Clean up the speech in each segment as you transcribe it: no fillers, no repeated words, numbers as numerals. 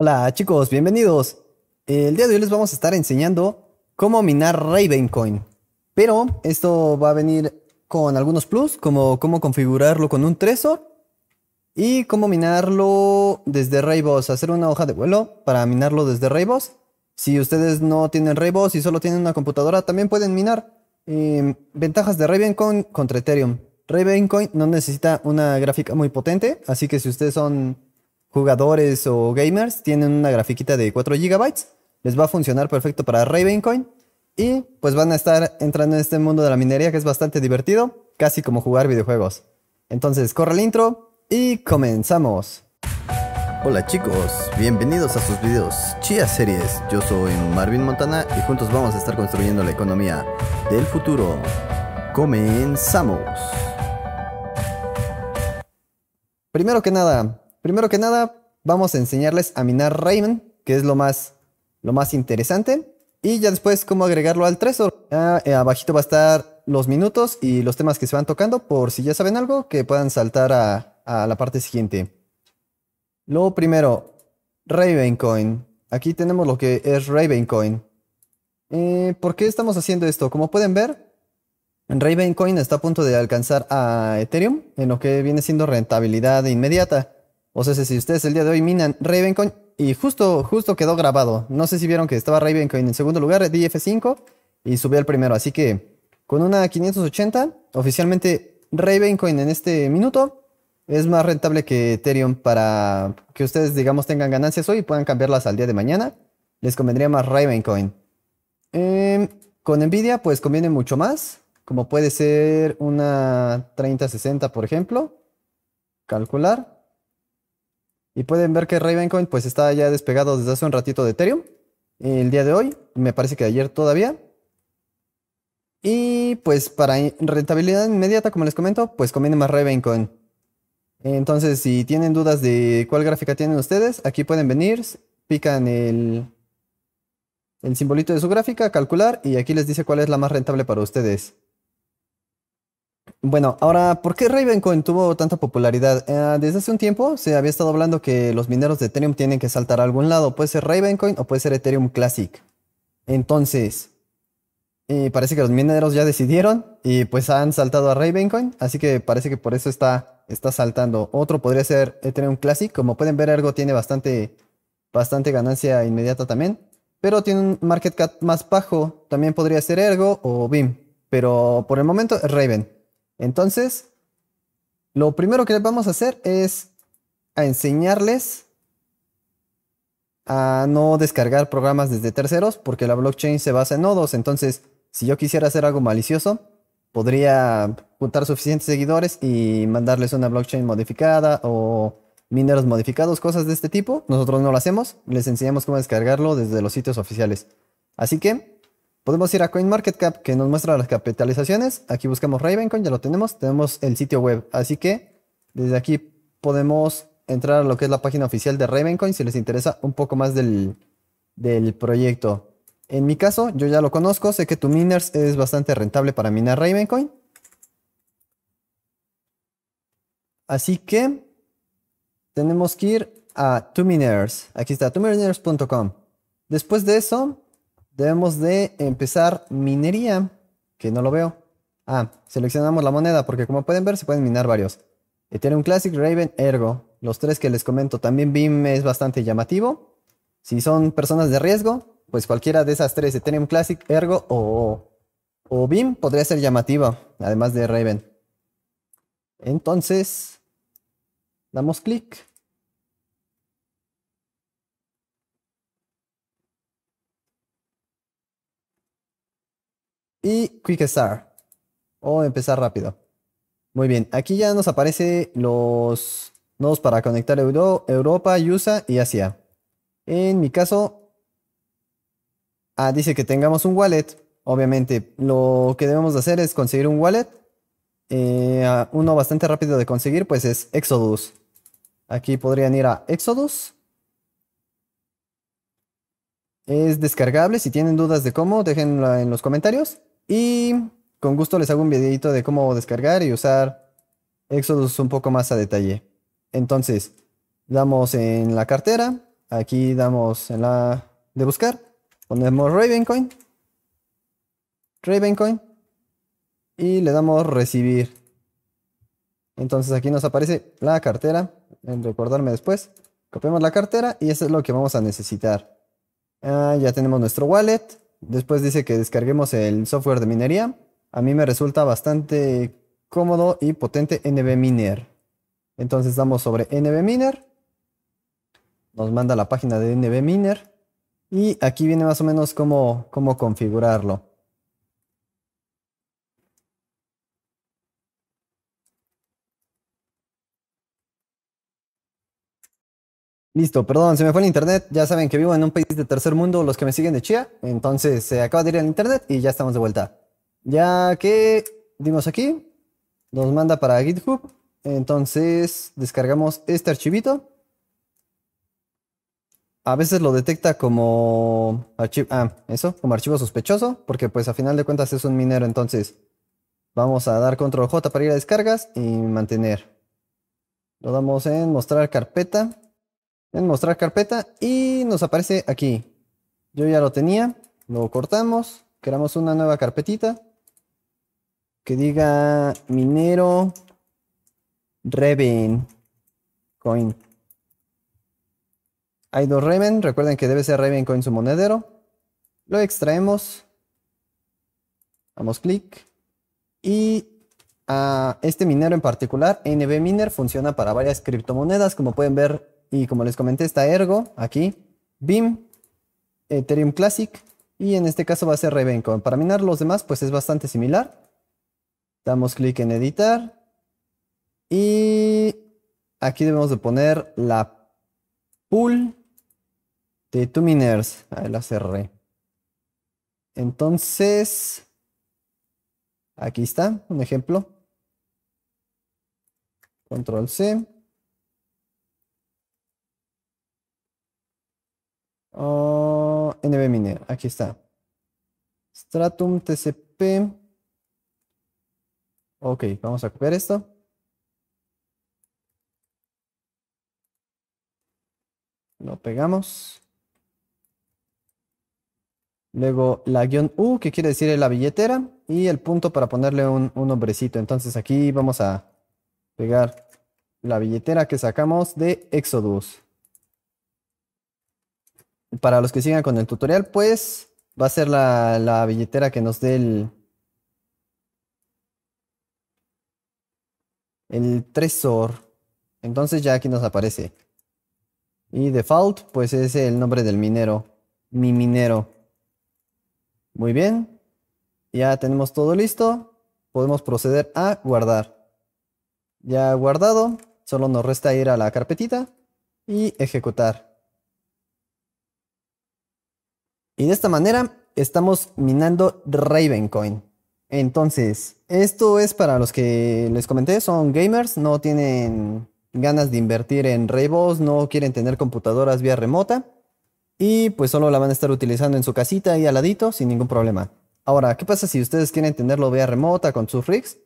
Hola chicos, bienvenidos. El día de hoy les vamos a estar enseñando cómo minar Ravencoin. Pero esto va a venir con algunos plus, como cómo configurarlo con un Trezor y cómo minarlo desde Rayboss, hacer una hoja de vuelo para minarlo desde Rayboss. Si ustedes no tienen Rayboss y solo tienen una computadora, también pueden minar. Ventajas de Ravencoin contra Ethereum. Ravencoin no necesita una gráfica muy potente, así que si ustedes son jugadores o gamers, tienen una grafiquita de 4 GB, les va a funcionar perfecto para Ravencoin. Y pues van a estar entrando en este mundo de la minería, que es bastante divertido, casi como jugar videojuegos. Entonces corre el intro y comenzamos. Hola chicos, bienvenidos a sus videos Chia Series. Yo soy Marvin Montana y juntos vamos a estar construyendo la economía del futuro. Comenzamos. Primero que nada, vamos a enseñarles a minar Raven, que es lo más interesante. Y ya después cómo agregarlo al Trezor. Abajito va a estar los minutos y los temas que se van tocando, por si ya saben algo, que puedan saltar a la parte siguiente. Lo primero, Ravencoin. Aquí tenemos lo que es Ravencoin. ¿Por qué estamos haciendo esto? Como pueden ver, Ravencoin está a punto de alcanzar a Ethereum en lo que viene siendo rentabilidad inmediata. O sea, si ustedes el día de hoy minan Ravencoin, y justo quedó grabado. No sé si vieron que estaba Ravencoin en segundo lugar, DF5, y subió al primero. Así que con una 580, oficialmente Ravencoin en este minuto es más rentable que Ethereum para que ustedes, digamos, tengan ganancias hoy y puedan cambiarlas al día de mañana. Les convendría más Ravencoin. Con Nvidia, pues conviene mucho más, como puede ser una 3060, por ejemplo. Calcular. Y pueden ver que Ravencoin pues está ya despegado desde hace un ratito de Ethereum. El día de hoy, me parece que ayer todavía. Y pues para rentabilidad inmediata, como les comento, pues conviene más Ravencoin. Entonces, si tienen dudas de cuál gráfica tienen ustedes, aquí pueden venir, pican el simbolito de su gráfica, calcular, y aquí les dice cuál es la más rentable para ustedes. Bueno, ahora, ¿por qué Ravencoin tuvo tanta popularidad? Desde hace un tiempo se había estado hablando que los mineros de Ethereum tienen que saltar a algún lado. Puede ser Ravencoin o puede ser Ethereum Classic. Entonces, parece que los mineros ya decidieron y pues han saltado a Ravencoin. Así que parece que por eso está saltando. Otro podría ser Ethereum Classic. Como pueden ver, Ergo tiene bastante ganancia inmediata también. Pero tiene un market cap más bajo. También podría ser Ergo o BIM. Pero por el momento es Raven. Entonces, lo primero que vamos a hacer es a enseñarles a no descargar programas desde terceros, porque la blockchain se basa en nodos. Entonces, si yo quisiera hacer algo malicioso, podría juntar suficientes seguidores y mandarles una blockchain modificada o mineros modificados, cosas de este tipo. Nosotros no lo hacemos, les enseñamos cómo descargarlo desde los sitios oficiales. Así que podemos ir a CoinMarketCap, que nos muestra las capitalizaciones. Aquí buscamos Ravencoin, ya lo tenemos el sitio web. Así que desde aquí podemos entrar a lo que es la página oficial de Ravencoin si les interesa un poco más del proyecto. En mi caso, yo ya lo conozco, sé que TwoMiners es bastante rentable para minar Ravencoin. Así que tenemos que ir a TwoMiners. Aquí está, twominers.com. Después de eso, debemos de empezar minería, que no lo veo. Seleccionamos la moneda, porque como pueden ver, se pueden minar varios. Ethereum Classic, Raven, Ergo. Los tres que les comento. También BIM es bastante llamativo. Si son personas de riesgo, pues cualquiera de esas tres, Ethereum Classic, Ergo o BIM, podría ser llamativa, además de Raven. Entonces, damos clic. Y Quick Start o empezar rápido. Muy bien, aquí ya nos aparece los nodos para conectar Europa, USA y Asia. En mi caso, dice que tengamos un wallet. Obviamente, lo que debemos de hacer es conseguir un wallet. Uno bastante rápido de conseguir, pues es Exodus. Aquí podrían ir a Exodus. Es descargable. Si tienen dudas de cómo, déjenlo en los comentarios. Y con gusto les hago un videito de cómo descargar y usar Exodus un poco más a detalle. Entonces, damos en la cartera, Aquí damos en la de buscar, ponemos Ravencoin, Ravencoin, y le damos recibir. Entonces aquí nos aparece la cartera, en recordarme después. Copiamos la cartera y eso es lo que vamos a necesitar. Ya tenemos nuestro wallet. Después dice que descarguemos el software de minería. A mí me resulta bastante cómodo y potente NVMiner. Entonces damos sobre NVMiner. Nos manda la página de NVMiner. Y aquí viene más o menos cómo configurarlo. Listo, perdón, se me fue el internet. Ya saben que vivo en un país de tercer mundo, los que me siguen de Chía. Entonces se acaba de ir al internet y ya estamos de vuelta. Ya que dimos aquí, nos manda para GitHub. Entonces descargamos este archivito. A veces lo detecta como archivo, como archivo sospechoso, porque pues a final de cuentas es un minero. Entonces vamos a dar control J para ir a descargas y mantener. Lo damos en mostrar carpeta. En mostrar carpeta y nos aparece aquí. Yo ya lo tenía, lo cortamos, creamos una nueva carpetita que diga minero Ravencoin. Hay dos Raven, recuerden que debe ser Ravencoin su monedero. Lo extraemos, damos clic y a este minero en particular, NVMiner, funciona para varias criptomonedas, como pueden ver. Y como les comenté, está Ergo, aquí, BIM, Ethereum Classic, y en este caso va a ser Ravencoin. Para minar los demás, pues es bastante similar. Damos clic en editar. Y aquí debemos de poner la pool de two miners. Ahí la cerré. Entonces, aquí está un ejemplo. Control C. NVMiner, aquí está. Stratum TCP. Ok, vamos a copiar esto. Lo pegamos. Luego la guión U, que quiere decir la billetera. Y el punto para ponerle un nombrecito. Entonces aquí vamos a pegar la billetera que sacamos de Exodus. Para los que sigan con el tutorial, pues va a ser la billetera que nos dé el Trezor. Entonces ya aquí nos aparece. Y default, pues es el nombre del minero. Mi minero. Muy bien. Ya tenemos todo listo. Podemos proceder a guardar. Ya guardado. Solo nos resta ir a la carpetita y ejecutar. Y de esta manera estamos minando Ravencoin. Entonces, esto es para los que les comenté, son gamers, no tienen ganas de invertir en Rainbows, no quieren tener computadoras vía remota. Y pues solo la van a estar utilizando en su casita ahí al ladito sin ningún problema. Ahora, ¿qué pasa si ustedes quieren tenerlo vía remota con sus rigs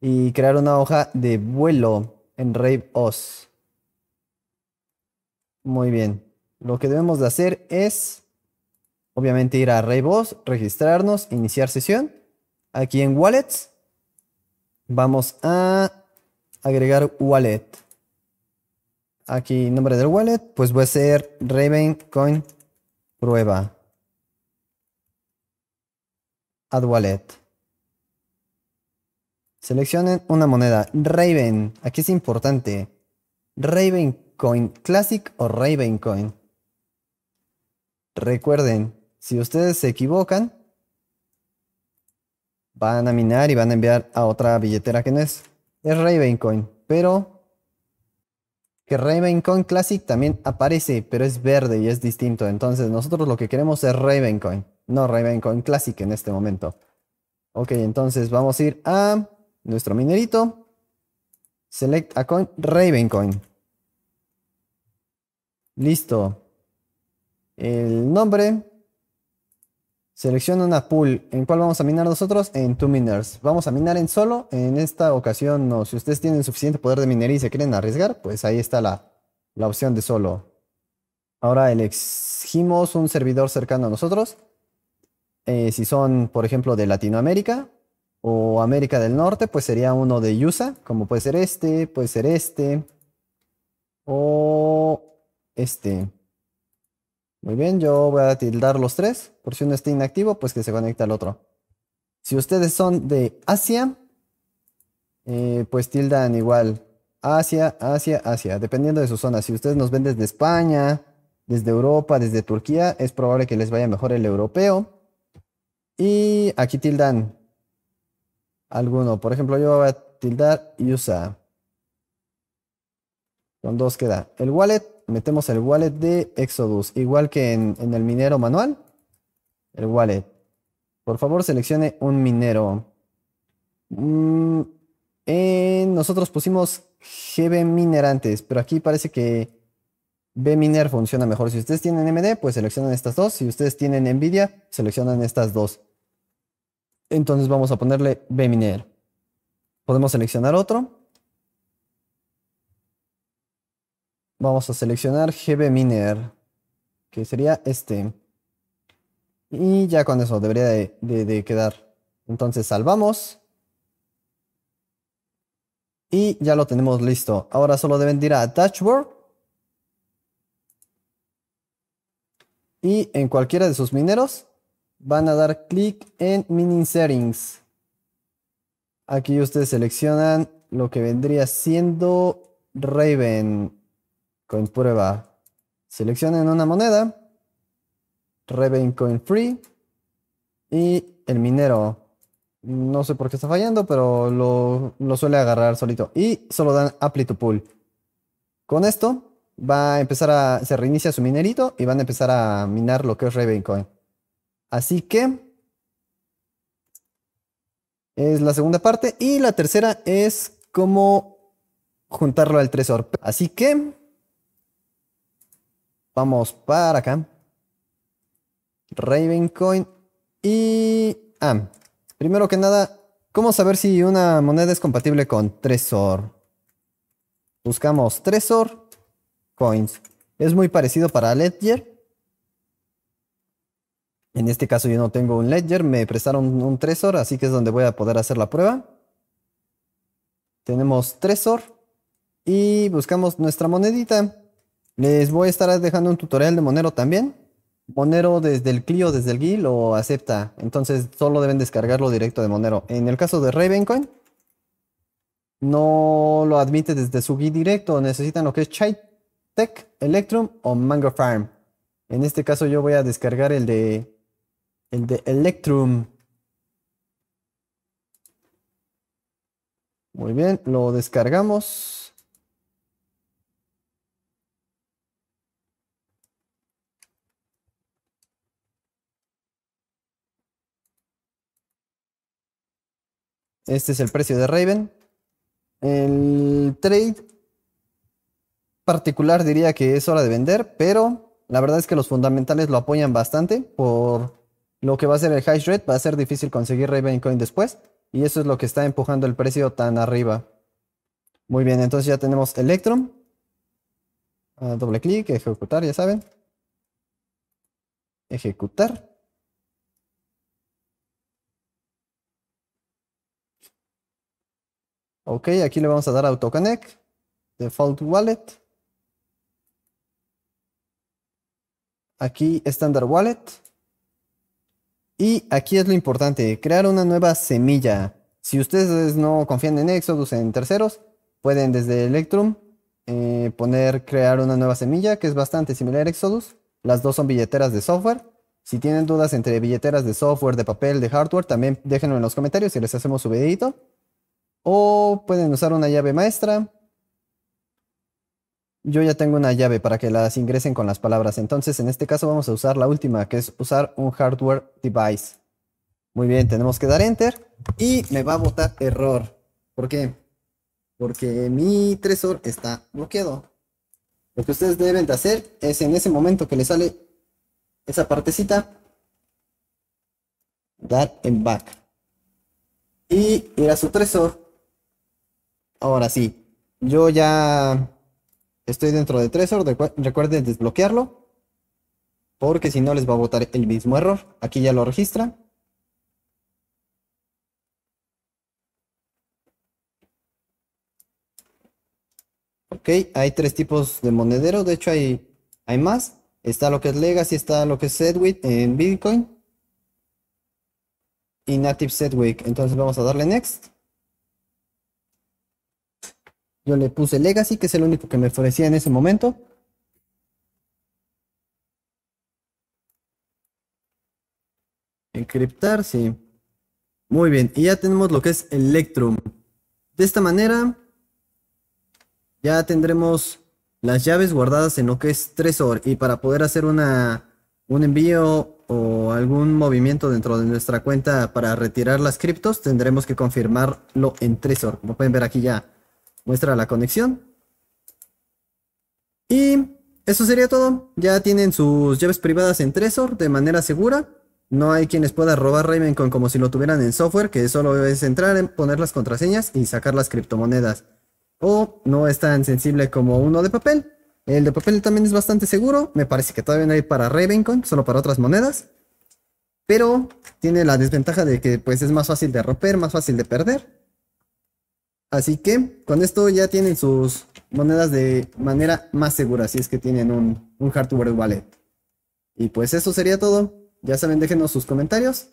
y crear una hoja de vuelo en Rainbows? Muy bien. Lo que debemos de hacer es... obviamente ir a Rainbows, registrarnos, iniciar sesión. Aquí en Wallets vamos a agregar Wallet. Aquí nombre del Wallet, pues va a ser Ravencoin Prueba. Add Wallet. Seleccionen una moneda. Raven, aquí es importante. Ravencoin Classic o Ravencoin. Recuerden. Si ustedes se equivocan, van a minar y van a enviar a otra billetera que no es. Es Ravencoin, pero que Ravencoin Classic también aparece, pero es verde y es distinto. Entonces nosotros lo que queremos es Ravencoin, no Ravencoin Classic en este momento. Ok, entonces vamos a ir a nuestro minerito. Select a coin, Ravencoin. Listo. El nombre... selecciona una pool. ¿En cuál vamos a minar nosotros? En Two Miners. Vamos a minar en solo. En esta ocasión no. Si ustedes tienen suficiente poder de minería y se quieren arriesgar, pues ahí está la opción de solo. Ahora elegimos un servidor cercano a nosotros. Si son, por ejemplo, de Latinoamérica o América del Norte, pues sería uno de USA, como puede ser este o este. Muy bien, yo voy a tildar los tres, por si uno está inactivo, pues que se conecte al otro. Si ustedes son de Asia, pues tildan igual Asia, dependiendo de su zona. Si ustedes nos ven desde España, desde Europa, desde Turquía, es probable que les vaya mejor el europeo. Y aquí tildan alguno. Por ejemplo, yo voy a tildar USA. Con dos queda. El wallet, metemos el wallet de Exodus, igual que en el minero manual. El wallet. Por favor, seleccione un minero. Nosotros pusimos GB minerantes, pero aquí parece que BMiner funciona mejor. Si ustedes tienen MD, pues seleccionan estas dos. Si ustedes tienen NVIDIA, seleccionan estas dos. Entonces vamos a ponerle BMiner. Podemos seleccionar otro. Vamos a seleccionar GBMiner, que sería este. Y ya con eso debería de quedar. Entonces salvamos. Y ya lo tenemos listo. Ahora solo deben ir a Dashboard. Y en cualquiera de sus mineros van a dar clic en Mining Settings. Aquí ustedes seleccionan lo que vendría siendo Raven. Coin prueba. Seleccionen una moneda. Raven Coin Free. Y el minero. No sé por qué está fallando, pero lo suele agarrar solito. Y solo dan Apply to Pool. Con esto va a empezar a... se reinicia su minerito y van a empezar a minar lo que es Raven Coin. Así que es la segunda parte. Y la tercera es cómo juntarlo al Trezor. Así que vamos para acá. Ravencoin. Y primero que nada, ¿cómo saber si una moneda es compatible con Trezor? Buscamos Trezor Coins. Es muy parecido para Ledger. En este caso yo no tengo un Ledger. Me prestaron un Trezor, así que es donde voy a poder hacer la prueba. Tenemos Trezor. Y buscamos nuestra monedita. Les voy a estar dejando un tutorial de Monero también. Monero desde el Clio, desde el GUI, lo acepta. Entonces solo deben descargarlo directo de Monero. En el caso de Ravencoin, no lo admite desde su GUI directo. Necesitan lo que es Chitech, Electrum o Mango Farm. En este caso yo voy a descargar el de Electrum. Muy bien, lo descargamos. Este es el precio de Raven. El trade particular diría que es hora de vender, pero la verdad es que los fundamentales lo apoyan bastante. Por lo que va a ser el hash rate, va a ser difícil conseguir Ravencoin después. Y eso es lo que está empujando el precio tan arriba. Muy bien, entonces ya tenemos Electrum. Doble clic, ejecutar, ya saben. Ejecutar. Ok, aquí le vamos a dar AutoConnect, Default Wallet. Aquí Standard Wallet. Y aquí es lo importante, crear una nueva semilla. Si ustedes no confían en Exodus, en terceros, pueden desde Electrum crear una nueva semilla, que es bastante similar a Exodus. Las dos son billeteras de software. Si tienen dudas entre billeteras de software, de papel, de hardware, también déjenlo en los comentarios y les hacemos su videito. O pueden usar una llave maestra. Yo ya tengo una llave para que las ingresen con las palabras. Entonces en este caso vamos a usar la última, que es usar un hardware device. Muy bien, tenemos que dar Enter. Y me va a botar error. ¿Por qué? Porque mi Trezor está bloqueado. Lo que ustedes deben de hacer es en ese momento que les sale esa partecita, dar en Back. Y ir a su Trezor. Ahora sí. Yo ya estoy dentro de Trezor. Recuerden desbloquearlo. porque si no les va a botar el mismo error. Aquí ya lo registra. Ok, hay tres tipos de monedero, de hecho hay más. Está lo que es Legacy, está lo que es SegWit en Bitcoin y Native SegWit. Entonces vamos a darle Next. Yo le puse Legacy, que es el único que me ofrecía en ese momento. Encriptar, sí. Muy bien, y ya tenemos lo que es Electrum. De esta manera ya tendremos las llaves guardadas en lo que es Trezor, y para poder hacer un envío o algún movimiento dentro de nuestra cuenta para retirar las criptos, tendremos que confirmarlo en Trezor. Como pueden ver, aquí ya muestra la conexión. Y eso sería todo. Ya tienen sus llaves privadas en Trezor de manera segura. No hay quien les pueda robar Ravencoin como si lo tuvieran en software, que solo es entrar, poner las contraseñas y sacar las criptomonedas. O no es tan sensible como uno de papel. El de papel también es bastante seguro. Me parece que todavía no hay para Ravencoin, solo para otras monedas. Pero tiene la desventaja de que pues es más fácil de romper, más fácil de perder. Así que con esto ya tienen sus monedas de manera más segura, si es que tienen un hardware wallet. Y pues eso sería todo. Ya saben, déjenos sus comentarios.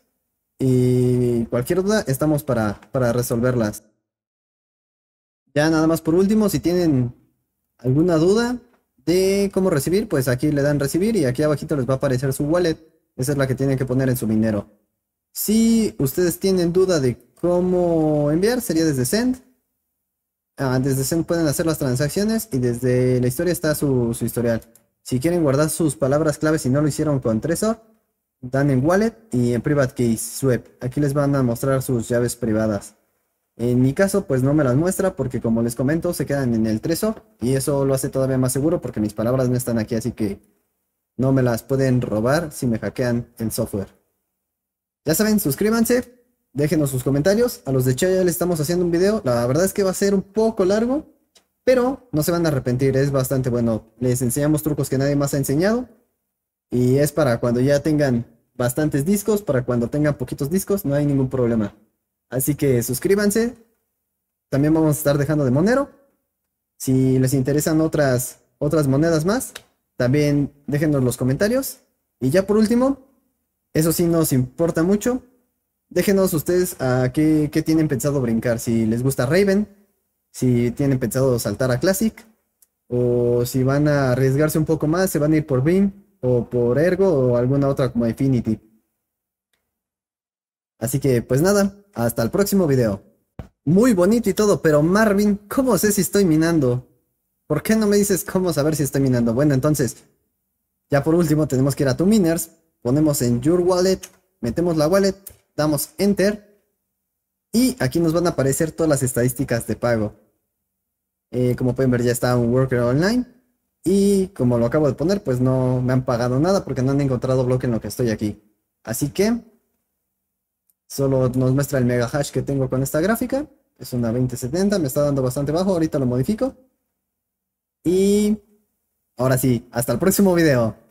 Y cualquier duda, estamos para resolverlas. Ya nada más por último, si tienen alguna duda de cómo recibir, pues aquí le dan recibir y aquí abajito les va a aparecer su wallet. Esa es la que tienen que poner en su minero. Si ustedes tienen duda de cómo enviar, sería desde Send. Desde Send pueden hacer las transacciones y desde la historia está su historial. Si quieren guardar sus palabras claves y no lo hicieron con Trezor, dan en Wallet y en Private Keys Swap. Aquí les van a mostrar sus llaves privadas. En mi caso pues no me las muestra porque, como les comento, se quedan en el Trezor y eso lo hace todavía más seguro porque mis palabras no están aquí, así que no me las pueden robar si me hackean el software. Ya saben, suscríbanse, déjenos sus comentarios. A los de Chaya le estamos haciendo un video, la verdad es que va a ser un poco largo, pero no se van a arrepentir, es bastante bueno. Les enseñamos trucos que nadie más ha enseñado y es para cuando ya tengan bastantes discos, para cuando tengan poquitos discos, no hay ningún problema. Así que suscríbanse. También vamos a estar dejando de Monero. Si les interesan otras monedas más, también déjenos los comentarios. Y ya por último, eso sí nos importa mucho, déjenos ustedes a qué tienen pensado brincar. Si les gusta Raven, si tienen pensado saltar a Classic, o si van a arriesgarse un poco más, se van a ir por BIM o por Ergo o alguna otra como Infinity. Así que pues nada, hasta el próximo video. Muy bonito y todo, pero Marvin, ¿cómo sé si estoy minando? ¿Por qué no me dices cómo saber si estoy minando? Bueno, entonces, ya por último tenemos que ir a ToMiners, ponemos en Your Wallet, metemos la wallet, damos Enter, y aquí nos van a aparecer todas las estadísticas de pago. Como pueden ver, ya está un worker online, y como lo acabo de poner, pues no me han pagado nada porque no han encontrado bloque en lo que estoy aquí. Así que solo nos muestra el mega hash que tengo con esta gráfica. Es una 2070, me está dando bastante bajo, ahorita lo modifico. Y ahora sí, hasta el próximo video.